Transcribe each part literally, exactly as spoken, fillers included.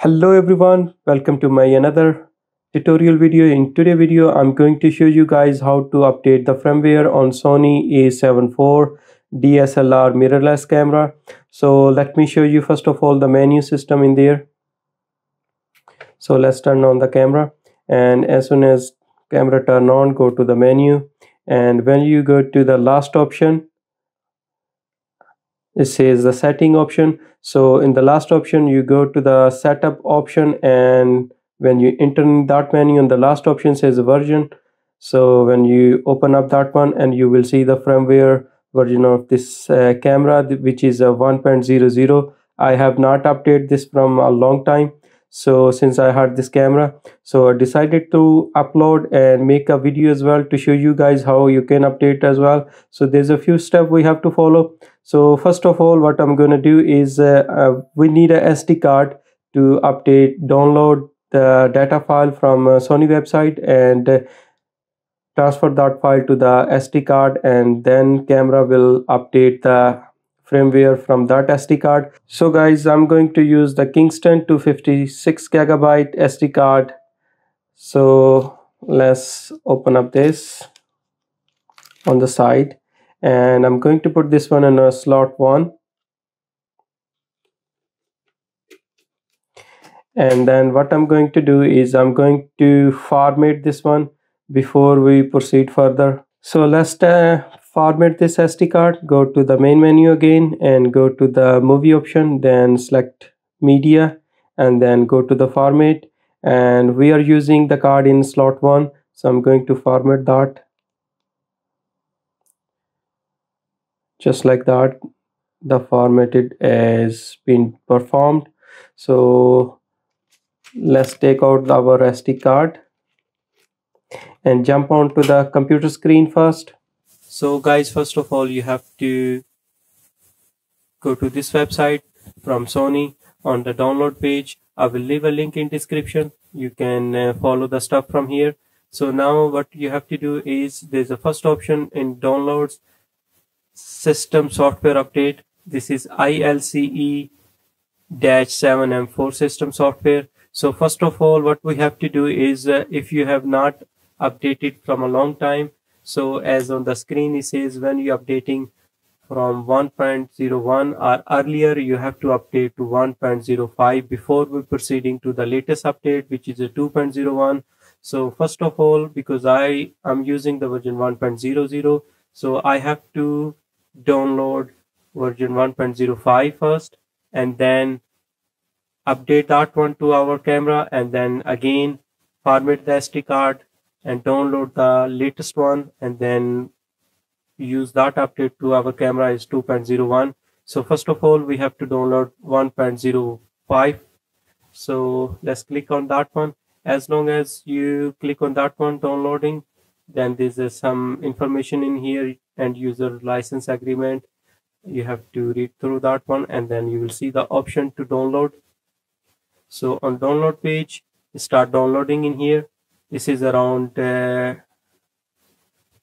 Hello everyone, welcome to my another tutorial video. In today's video I'm going to show you guys how to update the firmware on Sony A seven four D S L R mirrorless camera. So let me show you first of all the menu system in there. So let's turn on the camera, and as soon as camera turn on, go to the menu, and when you go to the last option, it says the setting option. So in the last option you go to the setup option, and when you enter that menu and the last option says version. So when you open up that one, and you will see the firmware version of this uh, camera, which is a one point zero zero. I have not updated this from a long time, so since I had this camera, so I decided to upload and make a video as well to show you guys how you can update as well. So there's a few steps we have to follow. So first of all, what I'm going to do is uh, uh, we need a S D card to update download the data file from uh, Sony website, and uh, transfer that file to the S D card, and then camera will update the firmware from that S D card. So guys, I'm going to use the Kingston two fifty-six gigabyte S D card. So let's open up this on the side, and I'm going to put this one in a slot one, and then what I'm going to do is I'm going to format this one before we proceed further. So let's uh, format this S D card. Go to the main menu again, and go to the movie option, then select media, and then go to the format, and we are using the card in slot one, so I'm going to format that just like that. The formatted has been performed. So let's take out our S D card and jump onto the computer screen first. So guys, first of all you have to go to this website from Sony. On the download page I will leave a link in description. You can uh, follow the stuff from here. So now what you have to do is there's a first option in downloads, system software update. This is I L C E seven M four system software. So first of all what we have to do is uh, if you have not updated from a long time, so as on the screen it says when you updating from one point zero one or earlier, you have to update to one point zero five before we proceeding to the latest update, which is a two point zero one. So first of all, because I am using the version one point zero zero, so I have to download version one point zero five first, and then update that one to our camera, and then again format the S D card and download the latest one, and then use that update to our camera is two point zero one. So first of all we have to download one point zero five. So let's click on that one. As long as you click on that one downloading, then there's uh, some information in here and user license agreement. You have to read through that one, and then you will see the option to download. So on download page start downloading in here. This is around uh,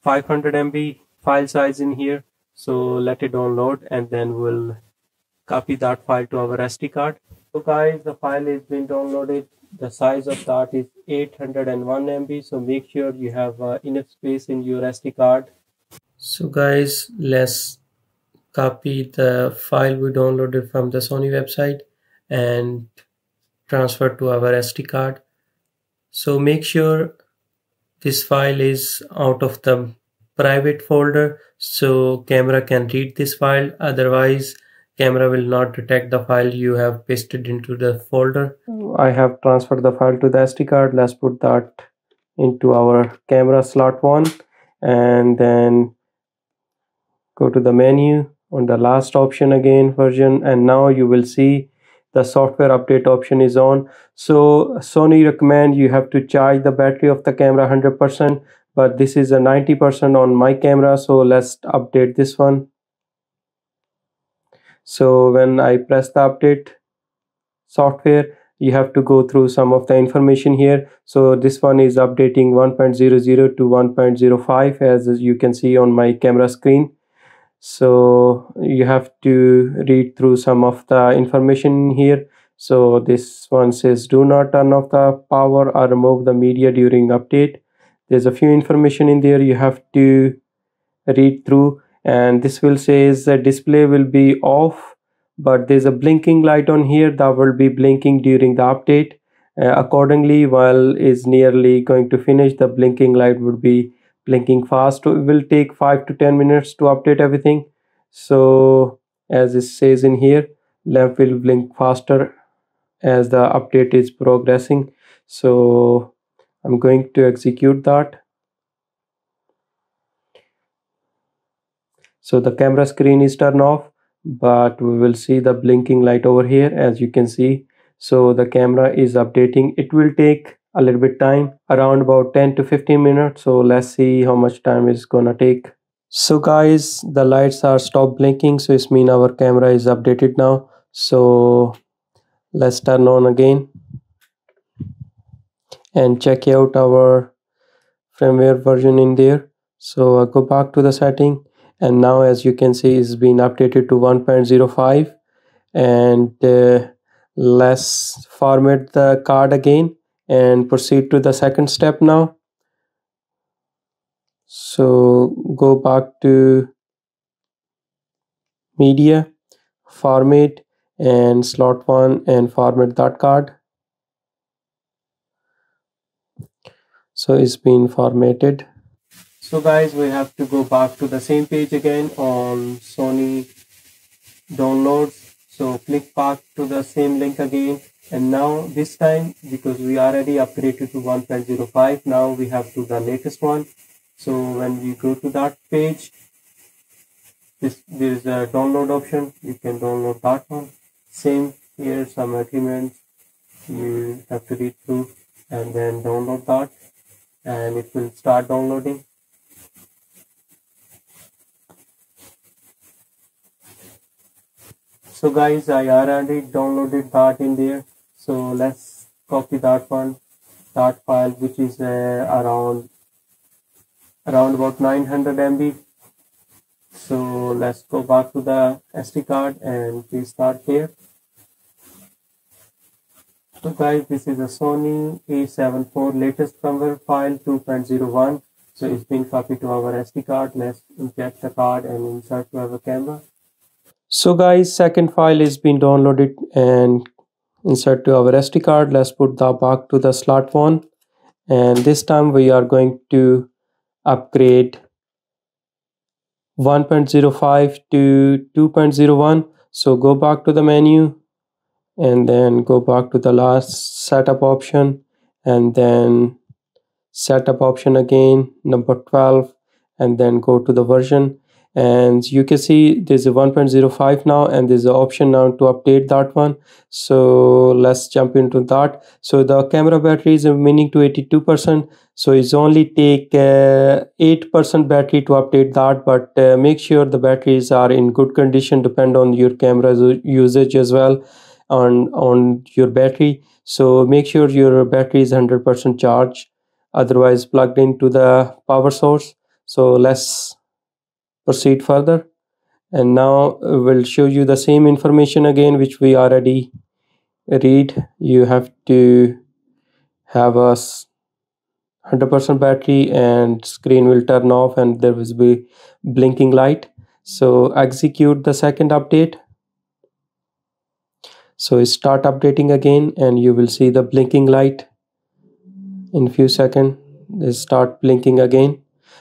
five hundred M B file size in here. So let it download, and then we'll copy that file to our S D card. So guys, the file is been downloaded. The size of that is eight hundred one M B, so make sure you have uh, enough space in your S D card. So guys, let's copy the file we downloaded from the Sony website and transfer to our S D card. So make sure this file is out of the private folder, so camera can read this file, otherwise camera will not detect the file you have pasted into the folder. I have transferred the file to the S D card. Let's put that into our camera slot one, and then go to the menu on the last option again, version, and now you will see the software update option is on. So Sony recommend you have to charge the battery of the camera one hundred percent, but this is a ninety percent on my camera, so let's update this one. So when I press the update software, you have to go through some of the information here. So this one is updating one point zero zero to one point zero five, as you can see on my camera screen. So you have to read through some of the information here. So this one says do not turn off the power or remove the media during update. There's a few information in there you have to read through, and this will say is the display will be off, but there's a blinking light on here that will be blinking during the update. Uh, accordingly, while is nearly going to finish, the blinking light would be blinking fast. It will take five to ten minutes to update everything. So as it says in here, lamp will blink faster as the update is progressing. So I'm going to execute that. So the camera screen is turned off, but we will see the blinking light over here, as you can see. So the camera is updating. It will take a little bit time, around about ten to fifteen minutes. So let's see how much time it's gonna take. So guys, the lights are stopped blinking, so it's mean our camera is updated now. So let's turn on again and check out our firmware version in there. So I go back to the setting, and now as you can see, it's been updated to one point oh five. And uh, let's format the card again and proceed to the second step now. So go back to media, format, and slot one, and format that card. So it's been formatted. So guys, we have to go back to the same page again on Sony downloads. So click back to the same link again, and now this time, because we already upgraded to one point oh five, now we have to the latest one. So when you go to that page, this there is a download option. You can download that one. Same here, some agreements you have to read through, and then download that, and it will start downloading. So guys, I already downloaded that in there. So let's copy that one, that file, which is uh, around around about nine hundred M B. So let's go back to the S D card and we start here. So guys, this is a Sony A seven four latest firmware file two point oh one. So it's been copied to our S D card. Let's inject the card and insert to our camera. So guys, second file is been downloaded and insert to our S D card. Let's put that back to the slot one, and this time we are going to upgrade one point oh five to two point oh one. So go back to the menu and then go back to the last setup option, and then setup option again, number twelve, and then go to the version. And you can see there's a one point oh five now, and there's an option now to update that one. So let's jump into that. So the camera battery is remaining to eighty-two percent. So it's only take eight percent uh, battery to update that, but uh, make sure the batteries are in good condition. Depend on your camera's usage as well, on on your battery. So make sure your battery is one hundred percent charged, otherwise plugged into the power source. So let's proceed further, and now we'll show you the same information again which we already read. You have to have a one hundred percent battery, and screen will turn off, and there will be blinking light. So execute the second update. So start updating again, and you will see the blinking light. In few seconds they start blinking again.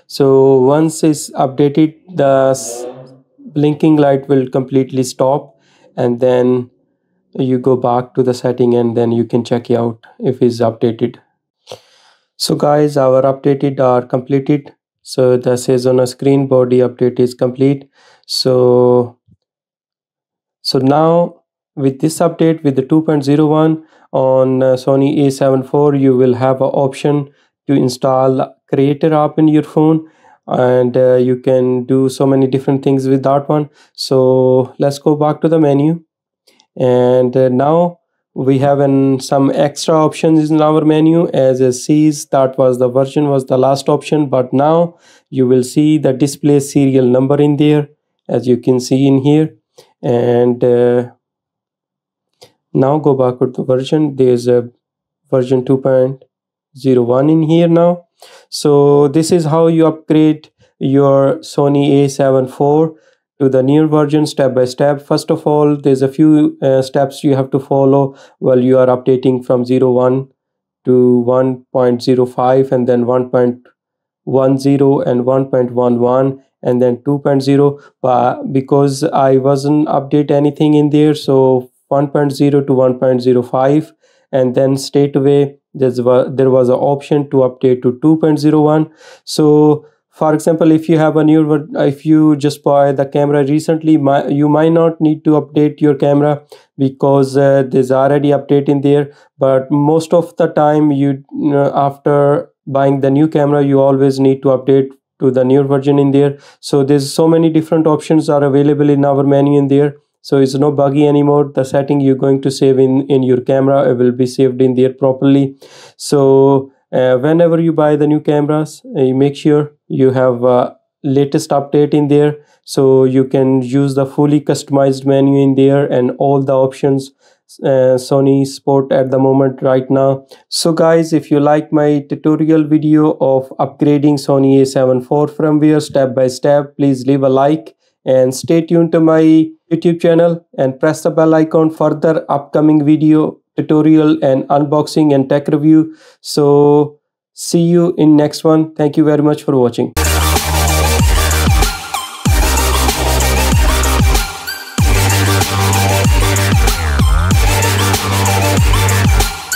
So once it's updated, the blinking light will completely stop, and then you go back to the setting, and then you can check out if it's updated. So guys, our updated are completed. So that says on a screen, body update is complete. So so now with this update, with the two point oh one on uh, Sony A seven four, you will have an option to install Creator app in your phone, and uh, you can do so many different things with that one. So let's go back to the menu, and uh, now we have an, some extra options in our menu. As it sees, that was the version was the last option, but now you will see the display serial number in there, as you can see in here. And uh, Now go backward to version. There's a version two point oh one in here now. So this is how you upgrade your Sony A seven four to the new version step by step. First of all, there's a few uh, steps you have to follow while you are updating from zero point one to one point oh five, and then one point ten and one point eleven, and then two point oh, but because I wasn't update anything in there, so one point oh to one point oh five, and then straight away there's, there was an option to update to two point oh one. So for example, if you have a new, if you just buy the camera recently, my, you might not need to update your camera because uh, there's already update in there. But most of the time, you uh, after buying the new camera, you always need to update to the new version in there. So there's so many different options are available in our menu in there. So it's no buggy anymore. The setting you're going to save in, in your camera, it will be saved in there properly. So uh, whenever you buy the new cameras, uh, you make sure you have uh, latest update in there, so you can use the fully customized menu in there and all the options uh, Sony support at the moment right now. So guys, if you like my tutorial video of upgrading Sony A seven four firmware step by step, please leave a like and stay tuned to my YouTube channel and press the bell icon for the upcoming video tutorial and unboxing and tech review. So see you in next one. Thank you very much for watching.